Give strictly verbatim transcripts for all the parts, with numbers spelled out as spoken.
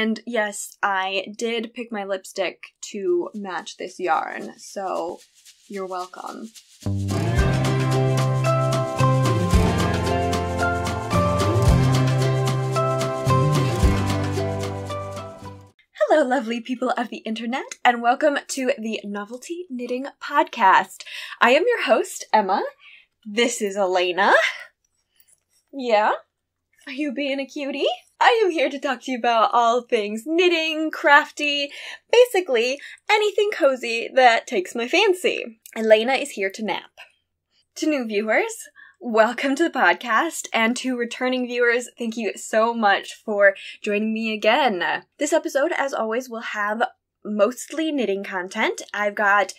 And yes, I did pick my lipstick to match this yarn, so you're welcome. Hello, lovely people of the internet, and welcome to the NovelTea Knitting Podcast. I am your host, Emma. This is Elena. Yeah? Are you being a cutie? I am here to talk to you about all things knitting, crafty, basically anything cozy that takes my fancy. Elena is here to nap. To new viewers, welcome to the podcast, and to returning viewers, thank you so much for joining me again. This episode, as always, will have mostly knitting content. I've got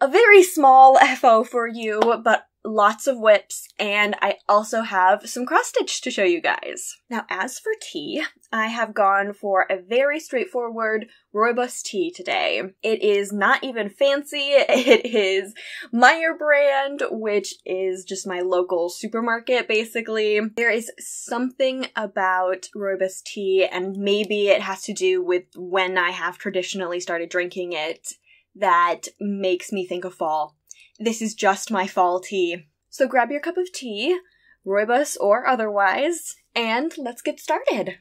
a very small F O for you, but lots of whips, and I also have some cross-stitch to show you guys. Now, as for tea, I have gone for a very straightforward rooibos tea today. It is not even fancy. It is Meijer brand, which is just my local supermarket, basically. There is something about rooibos tea, and maybe it has to do with when I have traditionally started drinking it, that makes me think of fall. This is just my fall tea. So grab your cup of tea, rooibos or otherwise, and let's get started.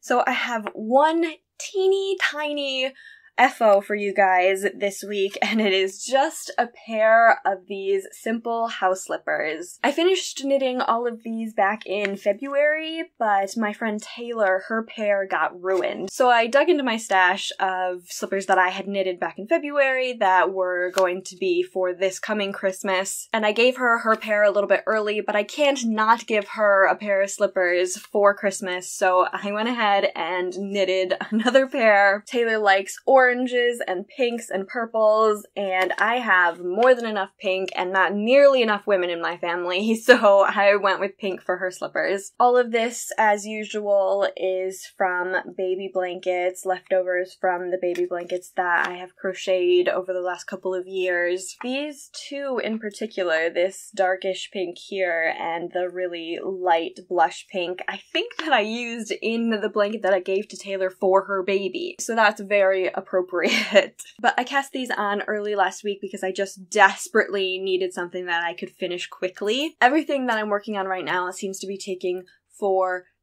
So I have one teeny tiny F O for you guys this week, and it is just a pair of these simple house slippers. I finished knitting all of these back in February, but my friend Taylor, her pair got ruined. So I dug into my stash of slippers that I had knitted back in February that were going to be for this coming Christmas, and I gave her her pair a little bit early, but I can't not give her a pair of slippers for Christmas, so I went ahead and knitted another pair. Taylor likes orange oranges and pinks and purples, and I have more than enough pink and not nearly enough women in my family, so I went with pink for her slippers. All of this, as usual, is from baby blankets, leftovers from the baby blankets that I have crocheted over the last couple of years. These two in particular, this darkish pink here and the really light blush pink, I think that I used in the blanket that I gave to Taylor for her baby, so that's very appropriate. appropriate. But I cast these on early last week because I just desperately needed something that I could finish quickly. Everything that I'm working on right now seems to be taking forever.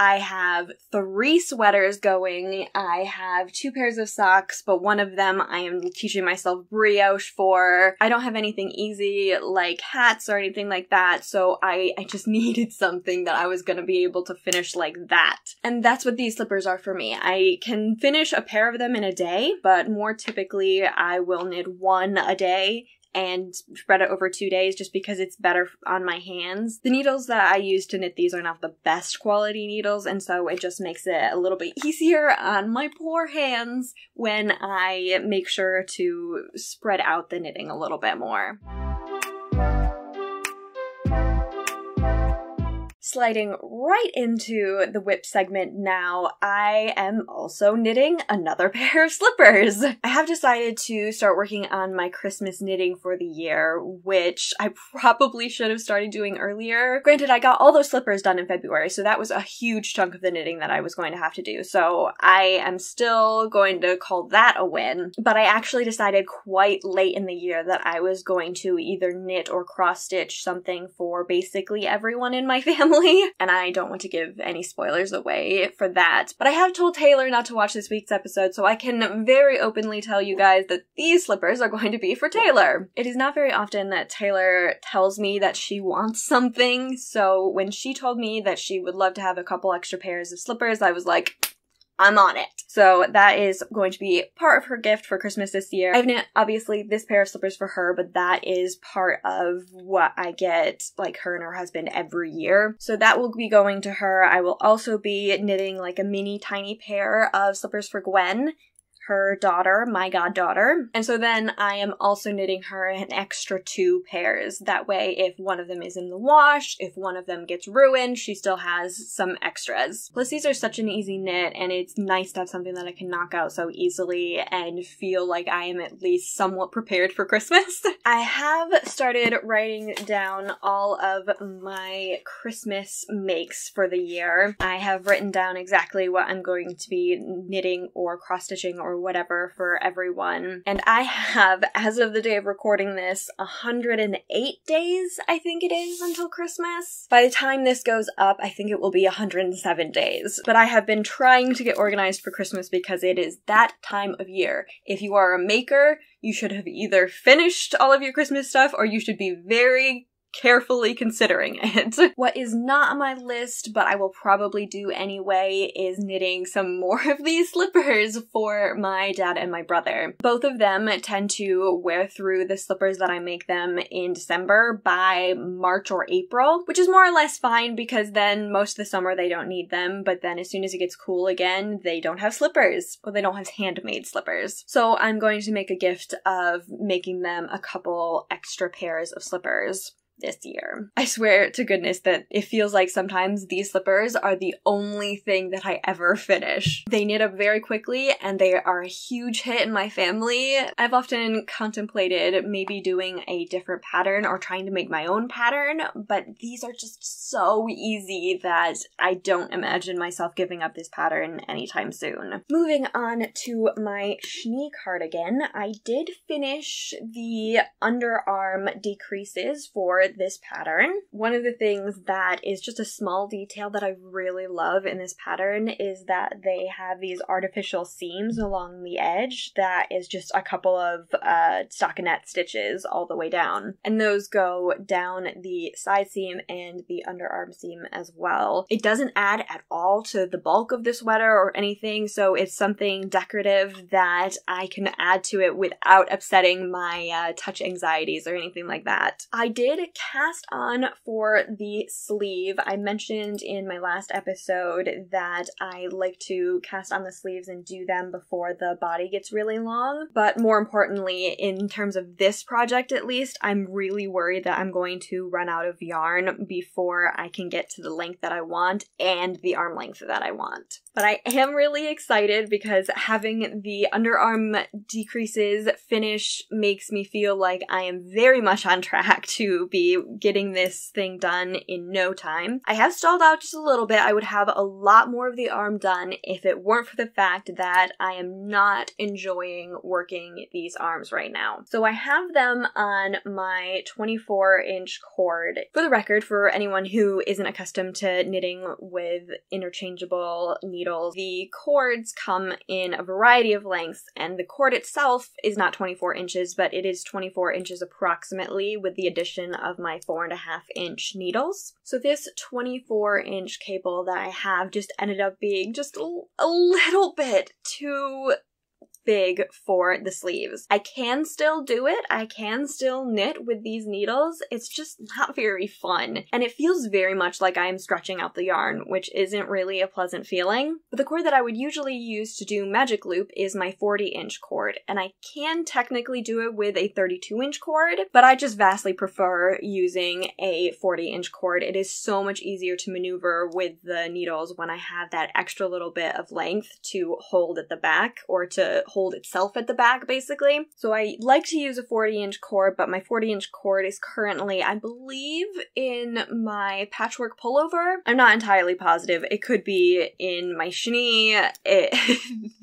I have three sweaters going. I have two pairs of socks, but one of them I am teaching myself brioche for. I don't have anything easy like hats or anything like that, so I, I just needed something that I was going to be able to finish like that. And that's what these slippers are for me. I can finish a pair of them in a day, but more typically I will knit one a day and spread it over two days just because it's better on my hands. The needles that I use to knit these are not the best quality needles, and so it just makes it a little bit easier on my poor hands when I make sure to spread out the knitting a little bit more. Sliding right into the whip segment now, I am also knitting another pair of slippers. I have decided to start working on my Christmas knitting for the year, which I probably should have started doing earlier. Granted, I got all those slippers done in February, so that was a huge chunk of the knitting that I was going to have to do, so I am still going to call that a win. But I actually decided quite late in the year that I was going to either knit or cross-stitch something for basically everyone in my family. And I don't want to give any spoilers away for that, but I have told Taylor not to watch this week's episode, so I can very openly tell you guys that these slippers are going to be for Taylor. It is not very often that Taylor tells me that she wants something, so when she told me that she would love to have a couple extra pairs of slippers, I was like, I'm on it. So that is going to be part of her gift for Christmas this year. I've knit, obviously, this pair of slippers for her, but that is part of what I get, like, her and her husband every year. So that will be going to her. I will also be knitting, like, a mini tiny pair of slippers for Gwen, her daughter, my goddaughter. And so then I am also knitting her an extra two pairs. That way, if one of them is in the wash, if one of them gets ruined, she still has some extras. Plus, these are such an easy knit, and it's nice to have something that I can knock out so easily and feel like I am at least somewhat prepared for Christmas. I have started writing down all of my Christmas makes for the year. I have written down exactly what I'm going to be knitting or cross-stitching or whatever for everyone. And I have, as of the day of recording this, one hundred eight days, I think it is, until Christmas. By the time this goes up, I think it will be one hundred seven days. But I have been trying to get organized for Christmas because it is that time of year. If you are a maker, you should have either finished all of your Christmas stuff or you should be very carefully considering it. What is not on my list, but I will probably do anyway, is knitting some more of these slippers for my dad and my brother. Both of them tend to wear through the slippers that I make them in December by March or April, which is more or less fine because then most of the summer they don't need them, but then as soon as it gets cool again, they don't have slippers, or they don't have handmade slippers. So I'm going to make a gift of making them a couple extra pairs of slippers this year. I swear to goodness that it feels like sometimes these slippers are the only thing that I ever finish. They knit up very quickly and they are a huge hit in my family. I've often contemplated maybe doing a different pattern or trying to make my own pattern, but these are just so easy that I don't imagine myself giving up this pattern anytime soon. Moving on to my Schnee cardigan, I did finish the underarm decreases for this pattern. One of the things that is just a small detail that I really love in this pattern is that they have these artificial seams along the edge that is just a couple of uh, stockinette stitches all the way down. And those go down the side seam and the underarm seam as well. It doesn't add at all to the bulk of the sweater or anything, so it's something decorative that I can add to it without upsetting my uh, touch anxieties or anything like that. I did cast on for the sleeve. I mentioned in my last episode that I like to cast on the sleeves and do them before the body gets really long, but more importantly, in terms of this project at least, I'm really worried that I'm going to run out of yarn before I can get to the length that I want and the arm length that I want. But I am really excited because having the underarm decreases finished makes me feel like I am very much on track to be getting this thing done in no time. I have stalled out just a little bit. I would have a lot more of the arm done if it weren't for the fact that I am not enjoying working these arms right now. So I have them on my twenty-four inch cord. For the record, for anyone who isn't accustomed to knitting with interchangeable needles, the cords come in a variety of lengths, and the cord itself is not twenty-four inches, but it is twenty-four inches approximately with the addition of my four and a half inch needles. So this twenty-four inch cable that I have just ended up being just a little bit too big for the sleeves. I can still do it. I can still knit with these needles. It's just not very fun. And it feels very much like I am stretching out the yarn, which isn't really a pleasant feeling. But the cord that I would usually use to do magic loop is my forty inch cord. And I can technically do it with a thirty-two inch cord, but I just vastly prefer using a forty inch cord. It is so much easier to maneuver with the needles when I have that extra little bit of length to hold at the back or to hold hold itself at the back, basically. So I like to use a forty inch cord, but my forty inch cord is currently, I believe, in my patchwork pullover. I'm not entirely positive. It could be in my Schnee.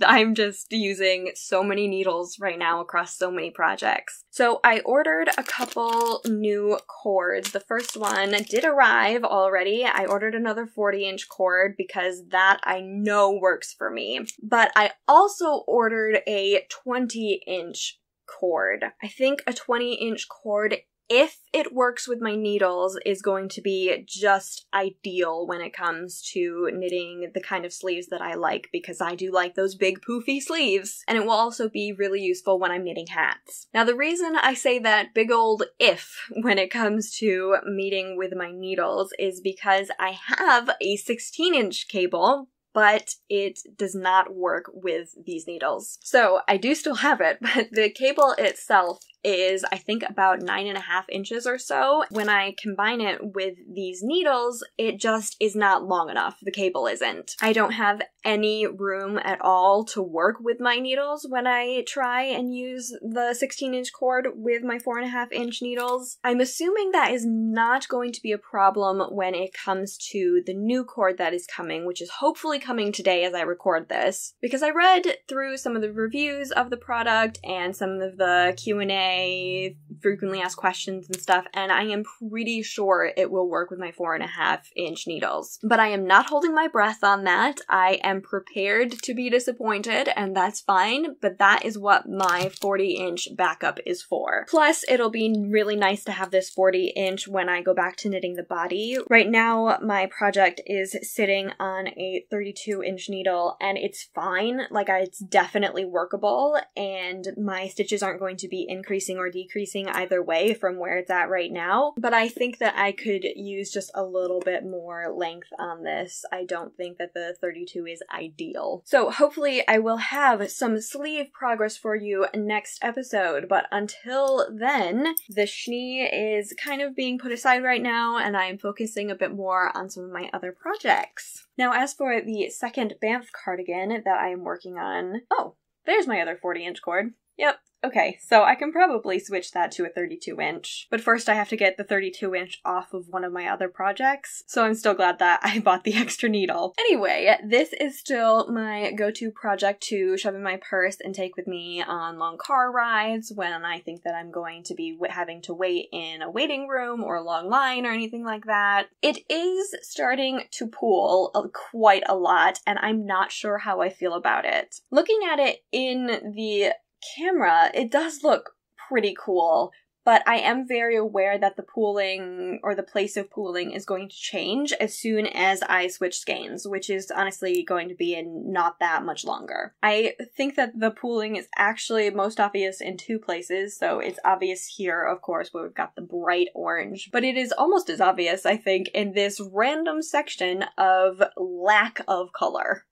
I'm just using so many needles right now across so many projects. So I ordered a couple new cords. The first one did arrive already. I ordered another forty inch cord because that I know works for me. But I also ordered a twenty inch cord. I think a twenty inch cord, if it works with my needles, is going to be just ideal when it comes to knitting the kind of sleeves that I like, because I do like those big poofy sleeves, and it will also be really useful when I'm knitting hats. Now, the reason I say that big old if when it comes to knitting with my needles is because I have a sixteen inch cable, but it does not work with these needles. So I do still have it, but the cable itself is, I think, about nine and a half inches or so. When I combine it with these needles, it just is not long enough. The cable isn't. I don't have any room at all to work with my needles when I try and use the sixteen inch cord with my four and a half inch needles. I'm assuming that is not going to be a problem when it comes to the new cord that is coming, which is hopefully coming today as I record this, because I read through some of the reviews of the product and some of the Q and A, frequently asked questions and stuff, and I am pretty sure it will work with my four and a half inch needles. But I am not holding my breath on that. I am prepared to be disappointed, and that's fine, but that is what my forty inch backup is for. Plus, it'll be really nice to have this forty inch when I go back to knitting the body. Right now, my project is sitting on a thirty-two inch needle, and it's fine. Like, it's definitely workable, and my stitches aren't going to be increased or decreasing either way from where it's at right now, but I think that I could use just a little bit more length on this. I don't think that the thirty-two is ideal. So hopefully I will have some sleeve progress for you next episode, but until then, the Schnee is kind of being put aside right now, and I am focusing a bit more on some of my other projects. Now, as for the second Banff cardigan that I am working on, oh, there's my other forty inch cord. Yep. Okay, so I can probably switch that to a thirty-two inch. But first I have to get the thirty-two inch off of one of my other projects, so I'm still glad that I bought the extra needle. Anyway, this is still my go-to project to shove in my purse and take with me on long car rides when I think that I'm going to be having to wait in a waiting room or a long line or anything like that. It is starting to pool quite a lot, and I'm not sure how I feel about it. Looking at it in the camera, it does look pretty cool, but I am very aware that the pooling or the place of pooling is going to change as soon as I switch skeins, which is honestly going to be in not that much longer. I think that the pooling is actually most obvious in two places, so it's obvious here, of course, where we've got the bright orange, but it is almost as obvious, I think, in this random section of lack of color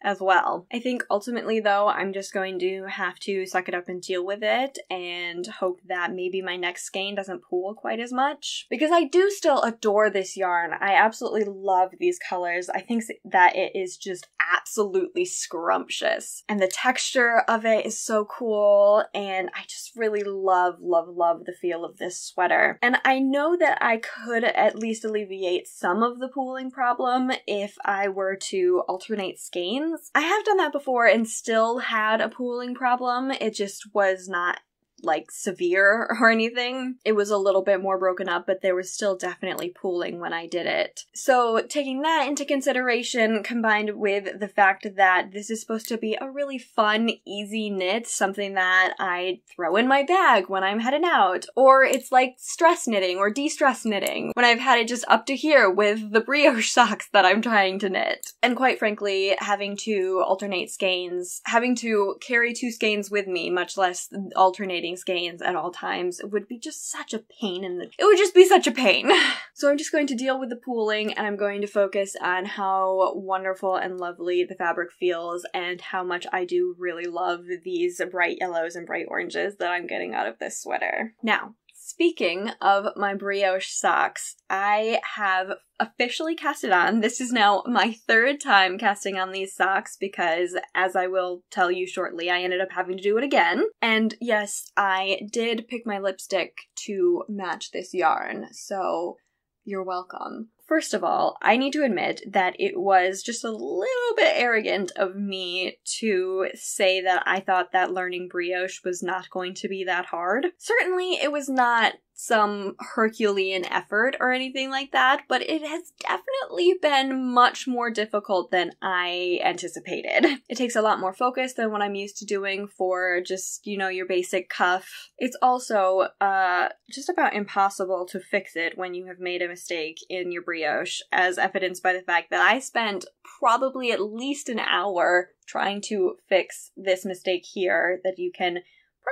as well. I think ultimately though, I'm just going to have to suck it up and deal with it and hope that maybe my next skein doesn't pool quite as much, because I do still adore this yarn. I absolutely love these colors. I think that it is just absolutely scrumptious, and the texture of it is so cool, and I just really love, love, love the feel of this sweater. And I know that I could at least alleviate some of the pooling problem if I were to alternate skeins. I have done that before and still had a pooling problem. It just was not like severe or anything. It was a little bit more broken up, but there was still definitely pooling when I did it. So taking that into consideration, combined with the fact that this is supposed to be a really fun, easy knit, something that I throw in my bag when I'm headed out, or it's like stress knitting or de-stress knitting when I've had it just up to here with the brioche socks that I'm trying to knit. And quite frankly, having to alternate skeins, having to carry two skeins with me, much less alternating skeins at all times, it would be just such a pain in the- it would just be such a pain. So I'm just going to deal with the pooling, and I'm going to focus on how wonderful and lovely the fabric feels and how much I do really love these bright yellows and bright oranges that I'm getting out of this sweater. Now, speaking of my brioche socks, I have officially casted on. This is now my third time casting on these socks because, as I will tell you shortly, I ended up having to do it again. And yes, I did pick my lipstick to match this yarn, so you're welcome. First of all, I need to admit that it was just a little bit arrogant of me to say that I thought that learning brioche was not going to be that hard. Certainly, it was not some Herculean effort or anything like that, but it has definitely been much more difficult than I anticipated. It takes a lot more focus than what I'm used to doing for just, you know, your basic cuff. It's also uh, just about impossible to fix it when you have made a mistake in your brioche, as evidenced by the fact that I spent probably at least an hour trying to fix this mistake here that you can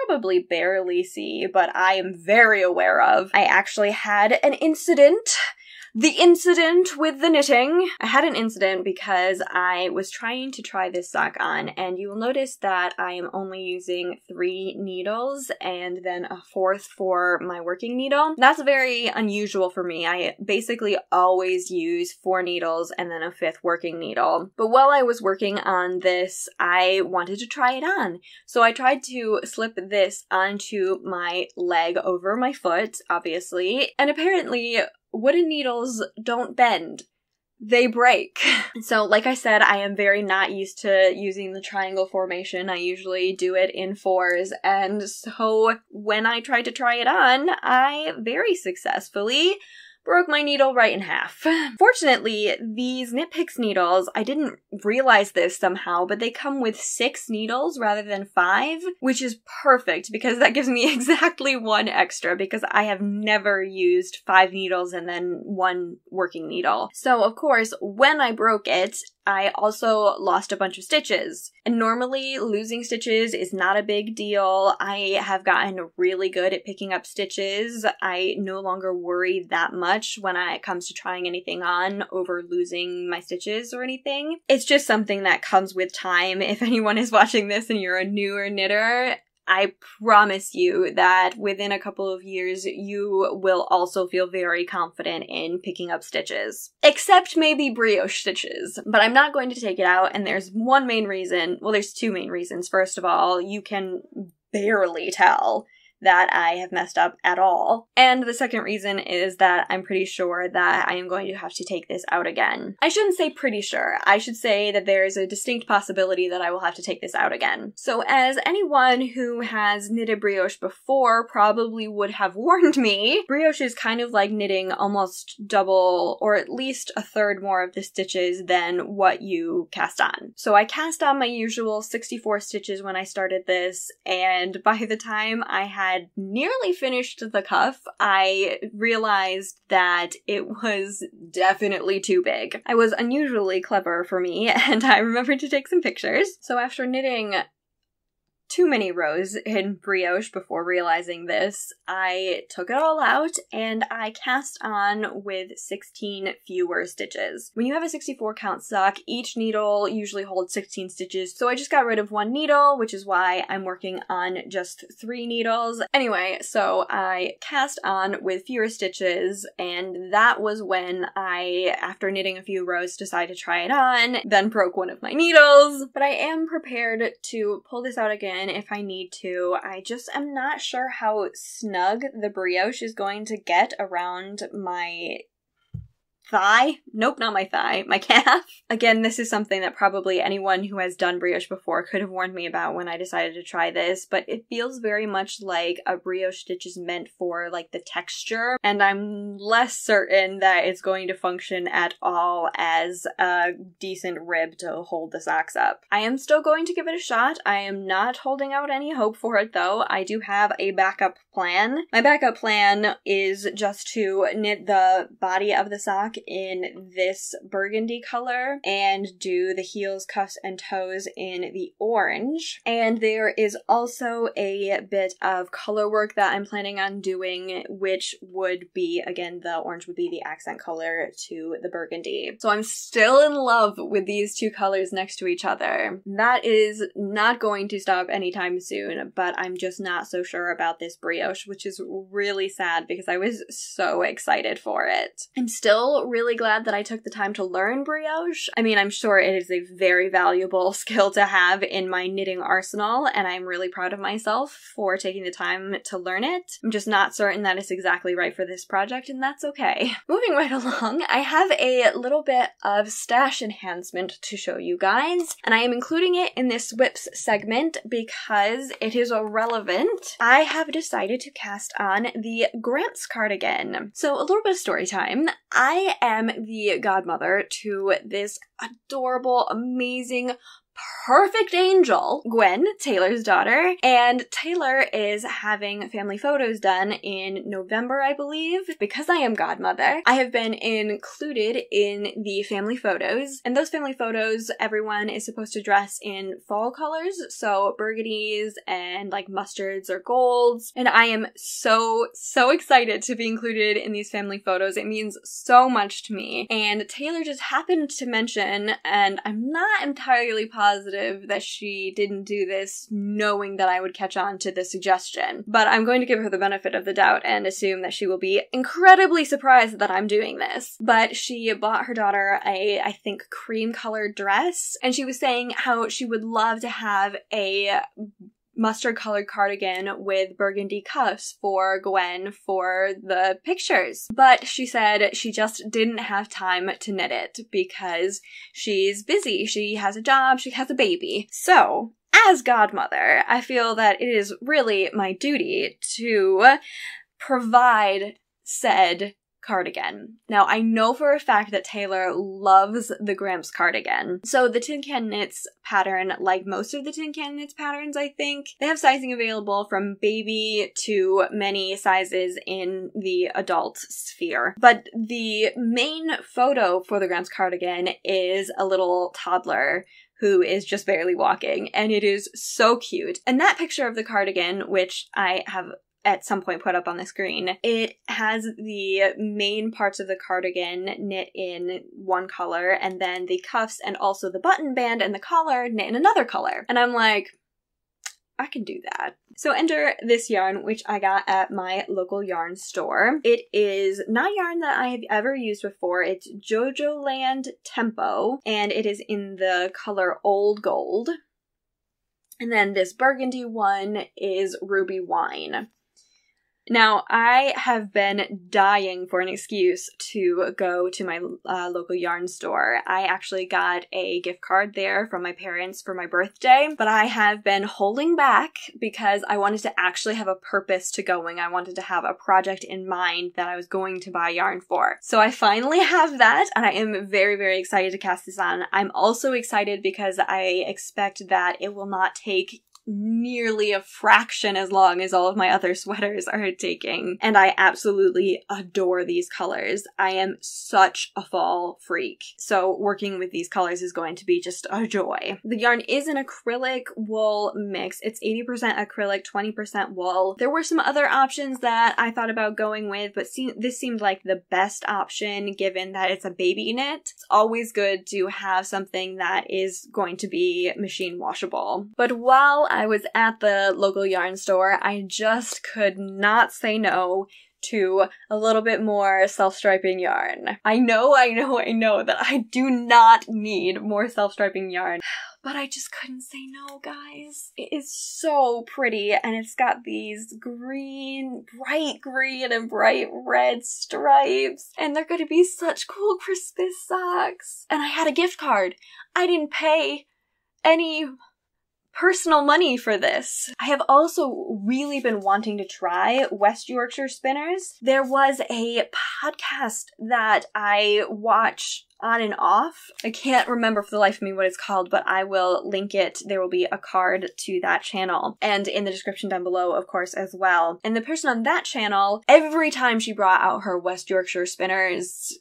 probably barely see, but I am very aware of. I actually had an incident the incident with the knitting. I had an incident because I was trying to try this sock on, and you will notice that I am only using three needles and then a fourth for my working needle. That's very unusual for me. I basically always use four needles and then a fifth working needle. But while I was working on this, I wanted to try it on. So I tried to slip this onto my leg over my foot, obviously, and apparently wooden needles don't bend. They break. So like I said, I am very not used to using the triangle formation. I usually do it in fours. And so when I tried to try it on, I very successfully broke my needle right in half. Fortunately, these Knit Picks needles, I didn't realize this somehow, but they come with six needles rather than five, which is perfect because that gives me exactly one extra because I have never used five needles and then one working needle. So of course, when I broke it, I also lost a bunch of stitches. And normally losing stitches is not a big deal. I have gotten really good at picking up stitches. I no longer worry that much when I, it comes to trying anything on over losing my stitches or anything. It's just something that comes with time. If anyone is watching this and you're a newer knitter, I promise you that within a couple of years, you will also feel very confident in picking up stitches. Except maybe brioche stitches, but I'm not going to take it out, and there's one main reason. Well, there's two main reasons. First of all, you can barely tell that I have messed up at all. And the second reason is that I'm pretty sure that I am going to have to take this out again. I shouldn't say pretty sure. I should say that there is a distinct possibility that I will have to take this out again. So as anyone who has knitted brioche before probably would have warned me, brioche is kind of like knitting almost double or at least a third more of the stitches than what you cast on. So I cast on my usual sixty-four stitches when I started this, and by the time I had had nearly finished the cuff, I realized that it was definitely too big. I was unusually clever for me, and I remembered to take some pictures. So after knitting too many rows in brioche before realizing this, I took it all out and I cast on with sixteen fewer stitches. When you have a sixty-four count sock, each needle usually holds sixteen stitches, so I just got rid of one needle, which is why I'm working on just three needles. Anyway, so I cast on with fewer stitches, and that was when I, after knitting a few rows, decided to try it on, then broke one of my needles. But I am prepared to pull this out again if I need to. I just am not sure how snug the brioche is going to get around my thigh. Nope, not my thigh. My calf. Again, this is something that probably anyone who has done brioche before could have warned me about when I decided to try this, but it feels very much like a brioche stitch is meant for like the texture, and I'm less certain that it's going to function at all as a decent rib to hold the socks up. I am still going to give it a shot. I am not holding out any hope for it though. I do have a backup plan. My backup plan is just to knit the body of the sock in this burgundy color and do the heels, cuffs, and toes in the orange. And there is also a bit of color work that I'm planning on doing, which would be, again, the orange would be the accent color to the burgundy. So I'm still in love with these two colors next to each other. That is not going to stop anytime soon, but I'm just not so sure about this brioche, which is really sad because I was so excited for it. I'm still really glad that I took the time to learn brioche. I mean, I'm sure it is a very valuable skill to have in my knitting arsenal, and I'm really proud of myself for taking the time to learn it. I'm just not certain that it's exactly right for this project, and that's okay. Moving right along, I have a little bit of stash enhancement to show you guys, and I am including it in this whips segment because it is relevant. I have decided to cast on the Gramps Cardigan. So a little bit of story time. I am the godmother to this adorable, amazing, perfect angel, Gwen, Taylor's daughter, and Taylor is having family photos done in November, I believe. Because I am godmother, I have been included in the family photos, and those family photos, everyone is supposed to dress in fall colors, so burgundies and like mustards or golds, and I am so, so excited to be included in these family photos. It means so much to me, and Taylor just happened to mention, and I'm not entirely positive that she didn't do this knowing that I would catch on to the suggestion, but I'm going to give her the benefit of the doubt and assume that she will be incredibly surprised that I'm doing this. But she bought her daughter a, I think, cream-colored dress, and she was saying how she would love to have a mustard-colored cardigan with burgundy cuffs for Gwen for the pictures. But she said she just didn't have time to knit it because she's busy. She has a job, she has a baby. So, as godmother, I feel that it is really my duty to provide said cardigan. Now, I know for a fact that Taylor loves the Gramps cardigan. So the Tin Can Knits pattern, like most of the Tin Can Knits patterns, I think, they have sizing available from baby to many sizes in the adult sphere. But the main photo for the Gramps cardigan is a little toddler who is just barely walking, and it is so cute. And that picture of the cardigan, which I have at some point put up on the screen, it has the main parts of the cardigan knit in one color, and then the cuffs and also the button band and the collar knit in another color. And I'm like, I can do that. So enter this yarn, which I got at my local yarn store. It is not yarn that I have ever used before. It's JoJoland Tempo, and it is in the color Old Gold. And then this burgundy one is Ruby Wine. Now, I have been dying for an excuse to go to my uh, local yarn store. I actually got a gift card there from my parents for my birthday, but I have been holding back because I wanted to actually have a purpose to going. I wanted to have a project in mind that I was going to buy yarn for. So I finally have that, and I am very, very excited to cast this on. I'm also excited because I expect that it will not take nearly a fraction as long as all of my other sweaters are taking. And I absolutely adore these colors. I am such a fall freak, so working with these colors is going to be just a joy. The yarn is an acrylic wool mix. It's eighty percent acrylic, twenty percent wool. There were some other options that I thought about going with, but se this seemed like the best option given that it's a baby knit. It's always good to have something that is going to be machine washable. But while I I was at the local yarn store, I just could not say no to a little bit more self-striping yarn. I know, I know, I know that I do not need more self-striping yarn, but I just couldn't say no, guys. It is so pretty, and it's got these green, bright green and bright red stripes, and they're gonna be such cool Christmas socks. And I had a gift card. I didn't pay any personal money for this. I have also really been wanting to try West Yorkshire Spinners. There was a podcast that I watched on and off. I can't remember for the life of me what it's called, but I will link it. There will be a card to that channel and in the description down below, of course, as well. And the person on that channel, every time she brought out her West Yorkshire Spinners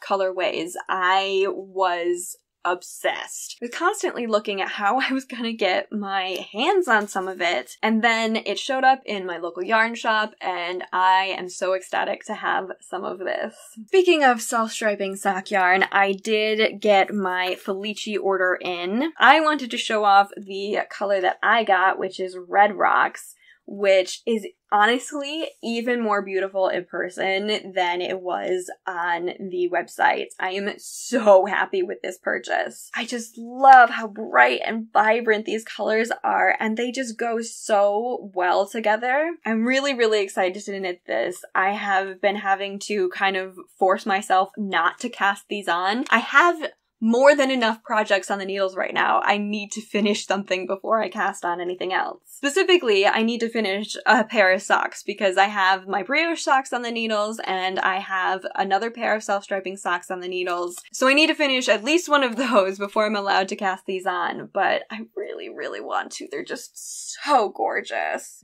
colorways, I was obsessed. I was constantly looking at how I was gonna get my hands on some of it, and then it showed up in my local yarn shop, and I am so ecstatic to have some of this. Speaking of self-striping sock yarn, I did get my Felici order in. I wanted to show off the color that I got, which is Red Rocks, which is honestly even more beautiful in person than it was on the website. I am so happy with this purchase. I just love how bright and vibrant these colors are, and they just go so well together. I'm really, really excited to knit this. I have been having to kind of force myself not to cast these on. I have more than enough projects on the needles right now. I need to finish something before I cast on anything else. Specifically, I need to finish a pair of socks because I have my brioche socks on the needles and I have another pair of self-striping socks on the needles. So I need to finish at least one of those before I'm allowed to cast these on, but I really, really want to. They're just so gorgeous.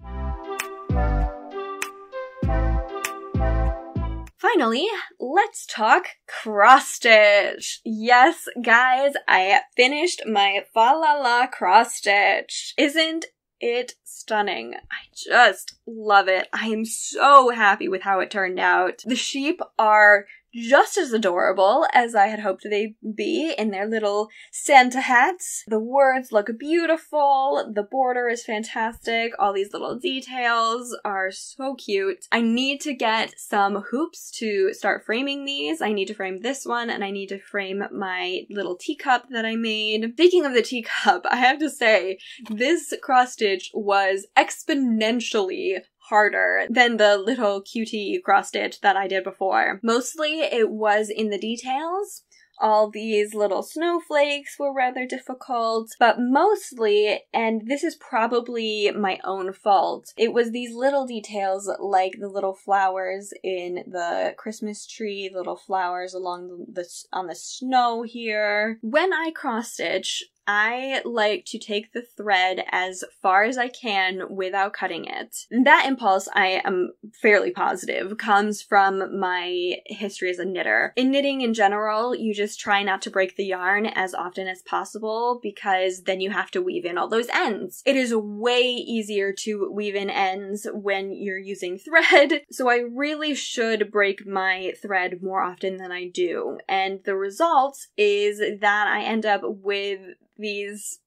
Finally, let's talk cross-stitch. Yes, guys, I finished my Fa La La cross-stitch. Isn't it stunning? I just love it. I am so happy with how it turned out. The sheep are just as adorable as I had hoped they'd be in their little Santa hats. The words look beautiful, the border is fantastic, all these little details are so cute. I need to get some hoops to start framing these. I need to frame this one and I need to frame my little teacup that I made. Speaking of the teacup, I have to say, this cross stitch was exponentially harder than the little cutie cross stitch that I did before. Mostly it was in the details. All these little snowflakes were rather difficult, but mostly, and this is probably my own fault, it was these little details like the little flowers in the Christmas tree, little flowers along the, on the snow here. When I cross-stitch, I like to take the thread as far as I can without cutting it. That impulse, I am fairly positive, comes from my history as a knitter. In knitting in general, you just try not to break the yarn as often as possible because then you have to weave in all those ends. It is way easier to weave in ends when you're using thread, so I really should break my thread more often than I do. And the result is that I end up with these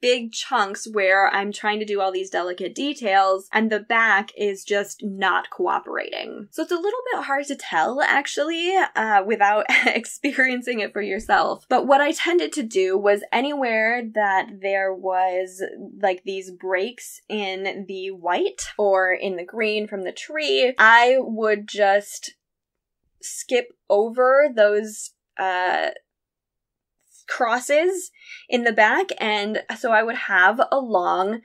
big chunks where I'm trying to do all these delicate details and the back is just not cooperating. So it's a little bit hard to tell actually uh, without experiencing it for yourself. But what I tended to do was anywhere that there was like these breaks in the white or in the green from the tree, I would just skip over those uh crosses in the back, and so I would have a long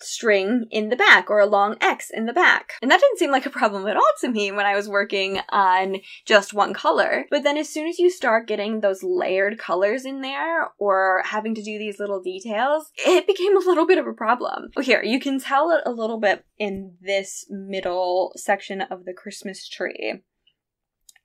string in the back or a long X in the back. And that didn't seem like a problem at all to me when I was working on just one color. But then as soon as you start getting those layered colors in there or having to do these little details, it became a little bit of a problem. Oh, here, you can tell it a little bit in this middle section of the Christmas tree.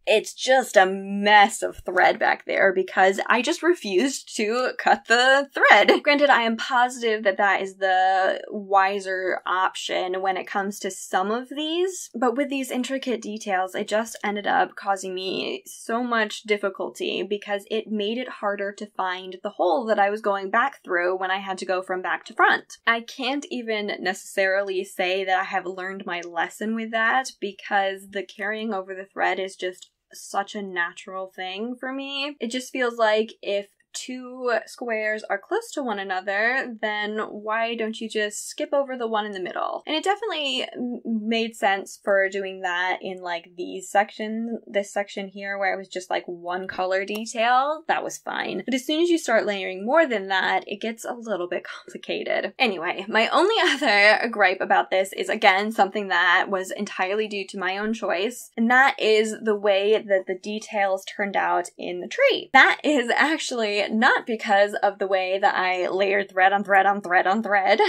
It's just a mess of thread back there because I just refused to cut the thread. Granted, I am positive that that is the wiser option when it comes to some of these, but with these intricate details, it just ended up causing me so much difficulty because it made it harder to find the hole that I was going back through when I had to go from back to front. I can't even necessarily say that I have learned my lesson with that because the carrying over the thread is just such a natural thing for me. It just feels like if two squares are close to one another, then why don't you just skip over the one in the middle? And it definitely made sense for doing that in like these sections, this section here where it was just like one color detail, that was fine. But as soon as you start layering more than that, it gets a little bit complicated. Anyway, my only other gripe about this is again something that was entirely due to my own choice, and that is the way that the details turned out in the tree. That is actually not because of the way that I layered thread on thread on thread on thread,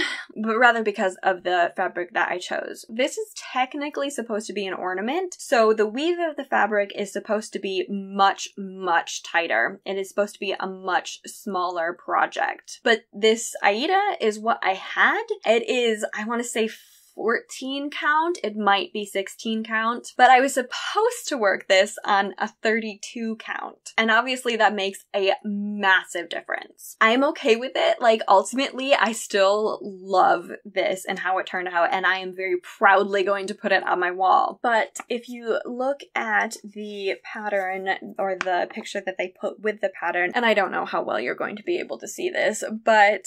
but rather because of the fabric that I chose. This is technically supposed to be an ornament, so the weave of the fabric is supposed to be much, much tighter. It is supposed to be a much smaller project. But this Aida is what I had. It is, I want to say, fourteen count, it might be sixteen count, but I was supposed to work this on a thirty-two count, and obviously that makes a massive difference. I am okay with it, like ultimately I still love this and how it turned out, and I am very proudly going to put it on my wall. But if you look at the pattern or the picture that they put with the pattern, and I don't know how well you're going to be able to see this, but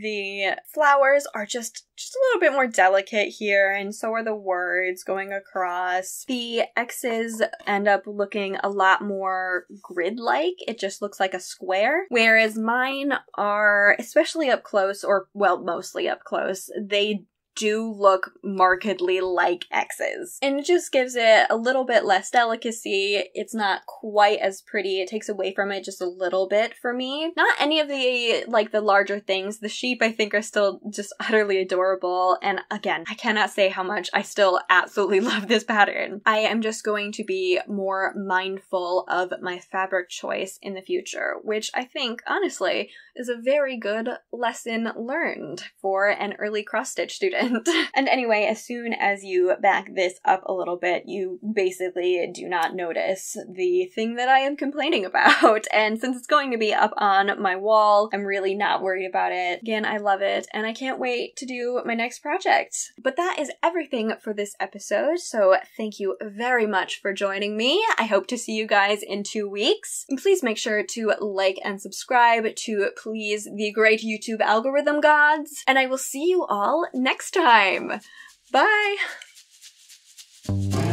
The flowers are just, just a little bit more delicate here, and so are the words going across. The X's end up looking a lot more grid-like. It just looks like a square, whereas mine are, especially up close, or, well, mostly up close, they do look markedly like X's. And it just gives it a little bit less delicacy. It's not quite as pretty. It takes away from it just a little bit for me. Not any of the, like, the larger things. The sheep, I think, are still just utterly adorable. And again, I cannot say how much I still absolutely love this pattern. I am just going to be more mindful of my fabric choice in the future, which I think, honestly, is a very good lesson learned for an early cross-stitch student. And anyway, as soon as you back this up a little bit, you basically do not notice the thing that I am complaining about. And since it's going to be up on my wall, I'm really not worried about it. Again, I love it, and I can't wait to do my next project. But that is everything for this episode, so thank you very much for joining me. I hope to see you guys in two weeks. And please make sure to like and subscribe to please the great YouTube algorithm gods, and I will see you all next time. Next time. Bye!